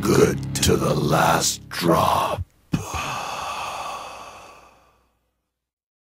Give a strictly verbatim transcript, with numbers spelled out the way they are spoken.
Good to the last drop.